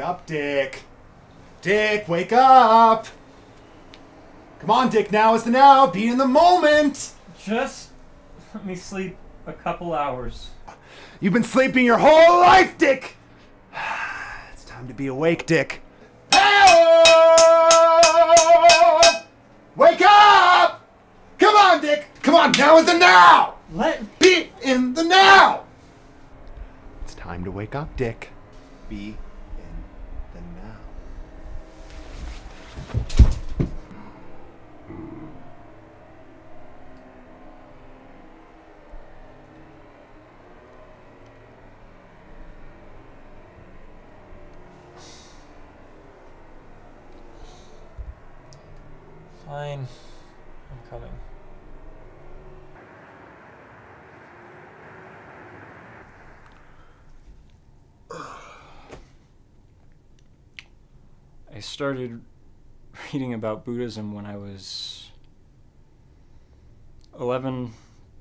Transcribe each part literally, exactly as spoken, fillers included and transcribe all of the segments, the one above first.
Wake up, Dick. Dick, wake up! Come on, Dick, now is the now. Be in the moment! Just let me sleep a couple hours. You've been sleeping your whole life, Dick! It's time to be awake, Dick. Hey-oh! Wake up! Come on, Dick! Come on, now is the now! Let be in the now! It's time to wake up, Dick. Be in the now. Fine. I'm coming. I started reading about Buddhism when I was eleven,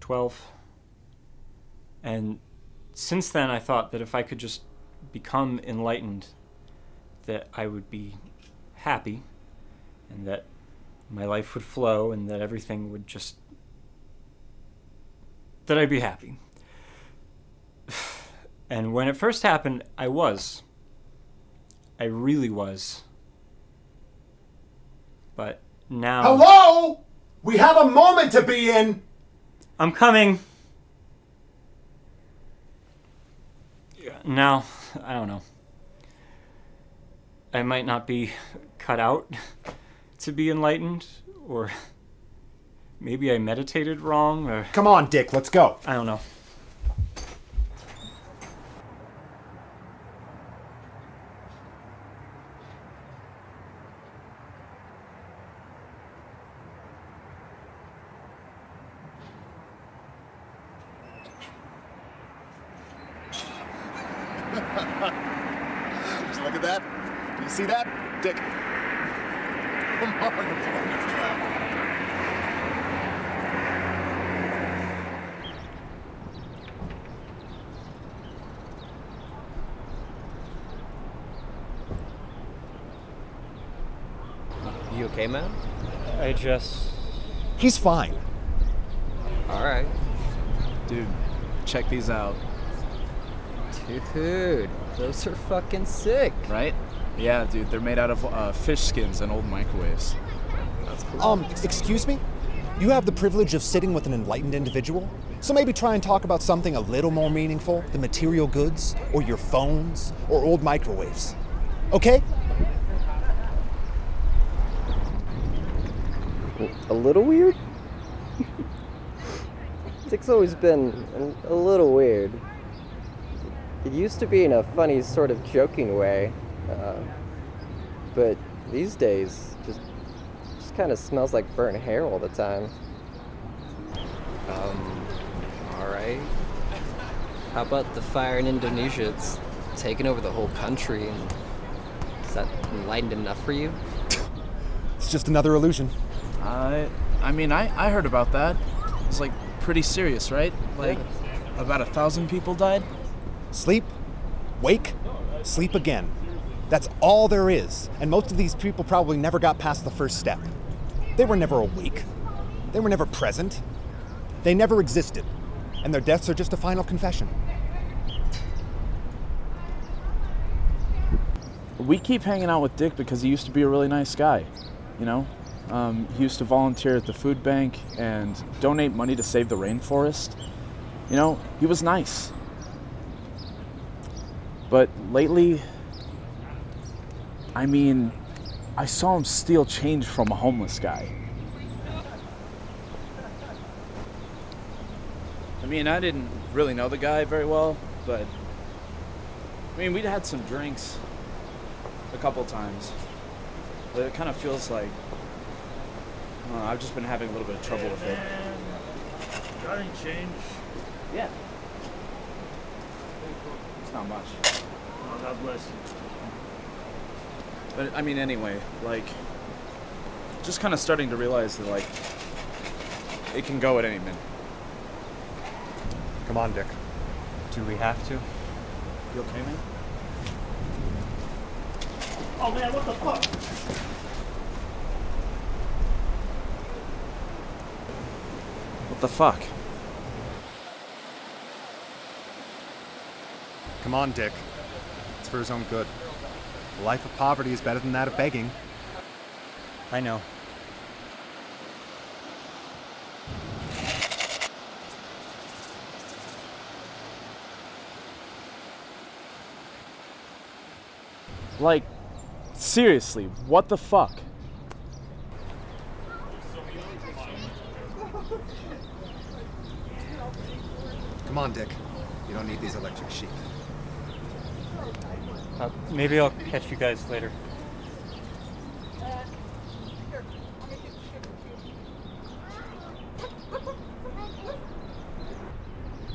twelve, and since then I thought that if I could just become enlightened, that I would be happy, and that my life would flow, and that everything would just... that I'd be happy. And when it first happened, I was. I really was. But now... Hello! We have a moment to be in! I'm coming. Now, I don't know. I might not be cut out to be enlightened, or maybe I meditated wrong, or... Come on, Dick, let's go. I don't know. Just look at that. Do you see that, Dick? Come on, come on. You okay, man? I just... He's fine. All right. Dude, check these out. Dude, those are fucking sick. Right? Yeah, dude, they're made out of uh, fish skins and old microwaves. That's cool. Um, excuse me? You have the privilege of sitting with an enlightened individual? So maybe try and talk about something a little more meaningful than material goods, or your phones, or old microwaves. Okay? A little weird? Dick's always been a little weird. It used to be in a funny sort of joking way, uh, but these days just just kind of smells like burnt hair all the time. Um, all right. How about the fire in Indonesia? It's taken over the whole country. And is that enlightened enough for you? It's just another illusion. I, I mean, I, I heard about that. It's like pretty serious, right? Like about a thousand people died. Sleep, wake, sleep again. That's all there is. And most of these people probably never got past the first step. They were never awake. They were never present. They never existed. And their deaths are just a final confession. We keep hanging out with Dick because he used to be a really nice guy, you know? Um, he used to volunteer at the food bank and donate money to save the rainforest. You know, he was nice. But lately, I mean, I saw him steal change from a homeless guy. I mean, I didn't really know the guy very well, but I mean, we'd had some drinks a couple times. But it kind of feels like, I don't know, I've just been having a little bit of trouble with it. Got any change? Yeah. It's not much. God bless you. But I mean, anyway, like, just kind of starting to realize that, like, it can go at any minute. Come on, Dick. Do we have to? You okay, man? Oh man, what the fuck? What the fuck? Come on, Dick. It's for his own good. The life of poverty is better than that of begging. I know. Like, seriously, what the fuck? Come on, Dick. You don't need these electric sheep. Uh, maybe I'll catch you guys later.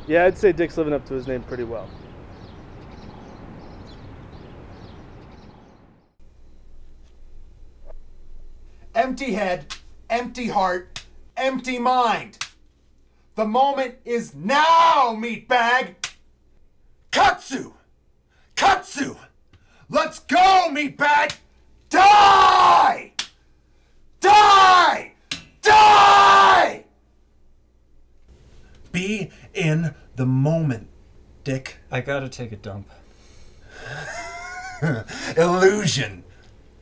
Yeah, I'd say Dick's living up to his name pretty well. Empty head, empty heart, empty mind. The moment is now, meatbag! Katsu! Katsu! Let's go, meatbag! Die! Die! Die! Be in the moment, Dick. I gotta take a dump. Illusion.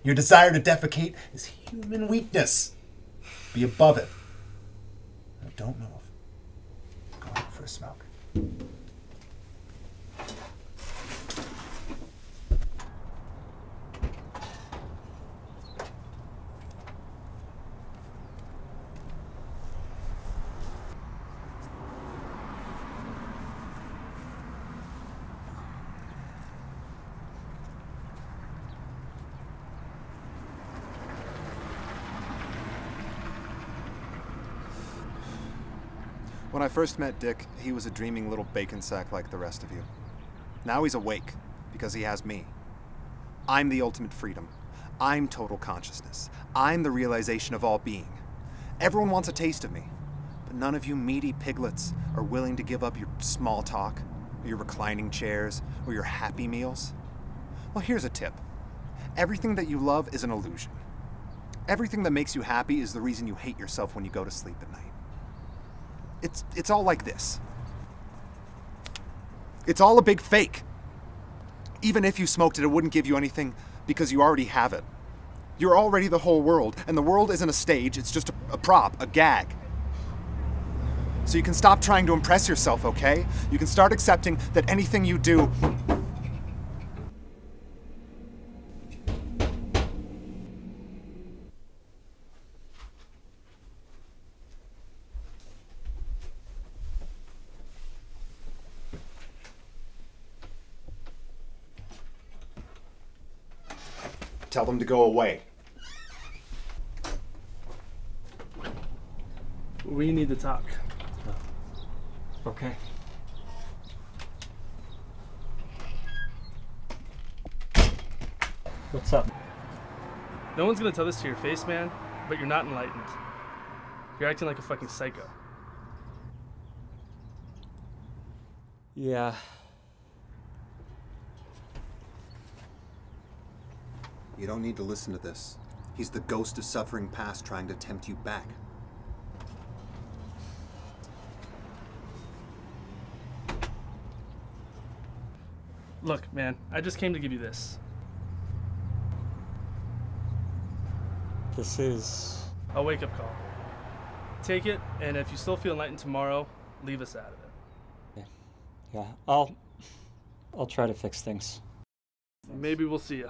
Your desire to defecate is human weakness. Be above it. I don't know if I'm going for a smoke. When I first met Dick, he was a dreaming little bacon sack like the rest of you. Now he's awake, because he has me. I'm the ultimate freedom. I'm total consciousness. I'm the realization of all being. Everyone wants a taste of me, but none of you meaty piglets are willing to give up your small talk, or your reclining chairs, or your happy meals. Well, here's a tip. Everything that you love is an illusion. Everything that makes you happy is the reason you hate yourself when you go to sleep at night. It's, it's all like this. It's all a big fake. Even if you smoked it, it wouldn't give you anything because you already have it. You're already the whole world, and the world isn't a stage, it's just a, a prop, a gag. So you can stop trying to impress yourself, okay? You can start accepting that anything you do... Tell them to go away. We need to talk. Oh. Okay. What's up? No one's gonna tell this to your face, man, but you're not enlightened. You're acting like a fucking psycho. Yeah. You don't need to listen to this. He's the ghost of suffering past trying to tempt you back. Look, man, I just came to give you this. This is... a wake-up call. Take it, and if you still feel enlightened tomorrow, leave us out of it. Yeah, yeah. I'll... I'll try to fix things. Maybe we'll see ya.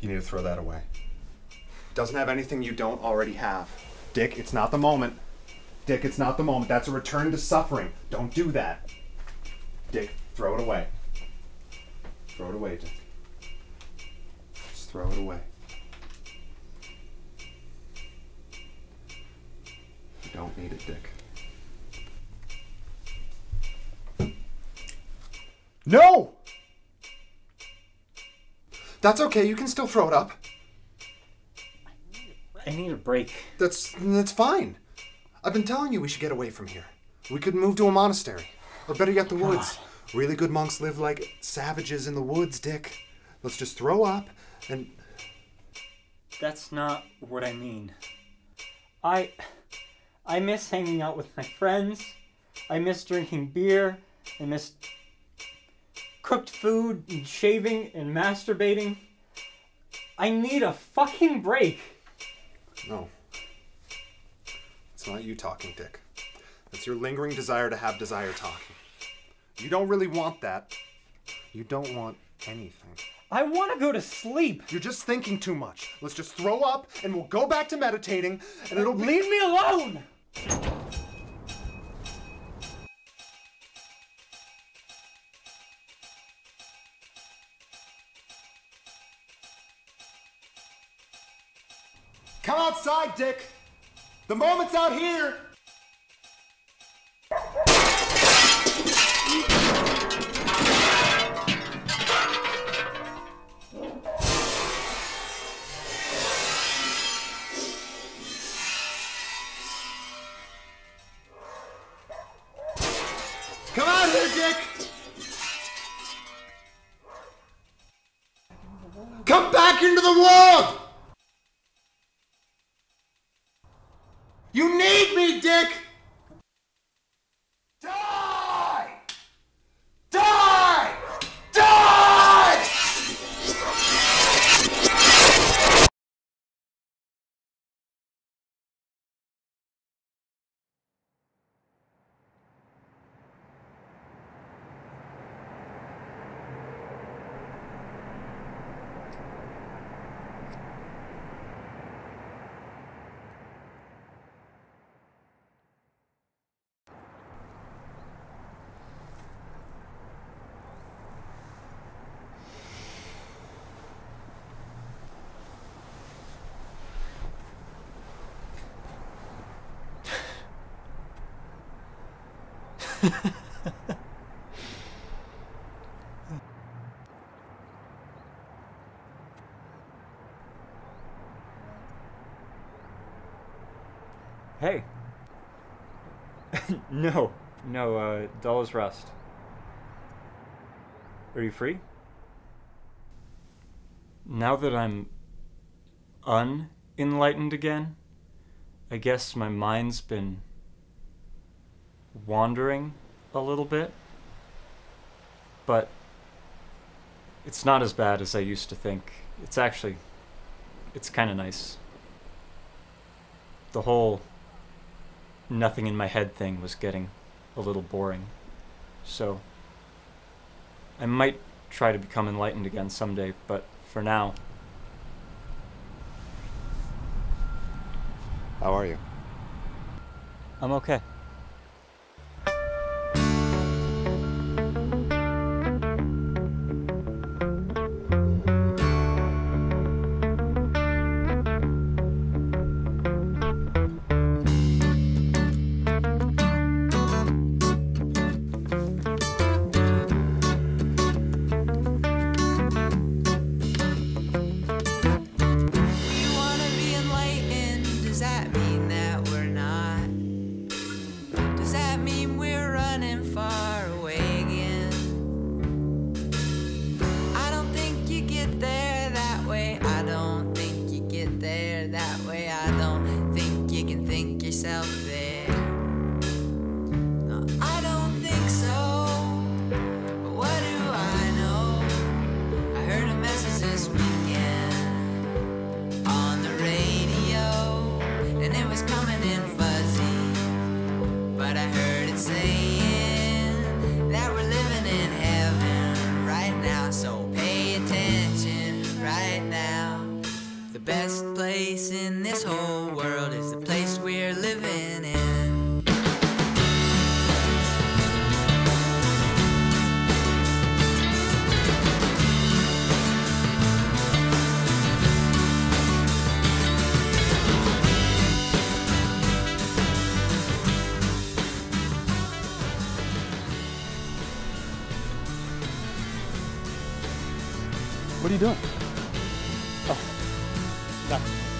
You need to throw that away. Doesn't have anything you don't already have. Dick, it's not the moment. Dick, it's not the moment. That's a return to suffering. Don't do that. Dick, throw it away. Throw it away, Dick. Just throw it away. You don't need it, Dick. No! That's okay, you can still throw it up. I need a break. That's, that's fine. I've been telling you we should get away from here. We could move to a monastery. Or better yet, the God. woods. Really good monks live like savages in the woods, Dick. Let's just throw up and... That's not what I mean. I... I miss hanging out with my friends. I miss drinking beer. I miss cooked food and shaving and masturbating. I need a fucking break. No. It's not you talking, Dick. It's your lingering desire to have desire talking. You don't really want that. You don't want anything. I want to go to sleep. You're just thinking too much. Let's just throw up and we'll go back to meditating and it'll be... Leave me alone! Come outside, Dick. The moment's out here. Come out here, Dick. Come back into the world. You need me, Dick! Die! Die! Die! Hey. no, no, uh, dull as rust. Are you free? Now that I'm unenlightened again, I guess my mind's been wandering a little bit, but it's not as bad as I used to think. It's actually, it's kind of nice. The whole nothing in my head thing was getting a little boring, so I might try to become enlightened again someday, but for now... How are you? I'm okay. What are you doing? Oh, nothing.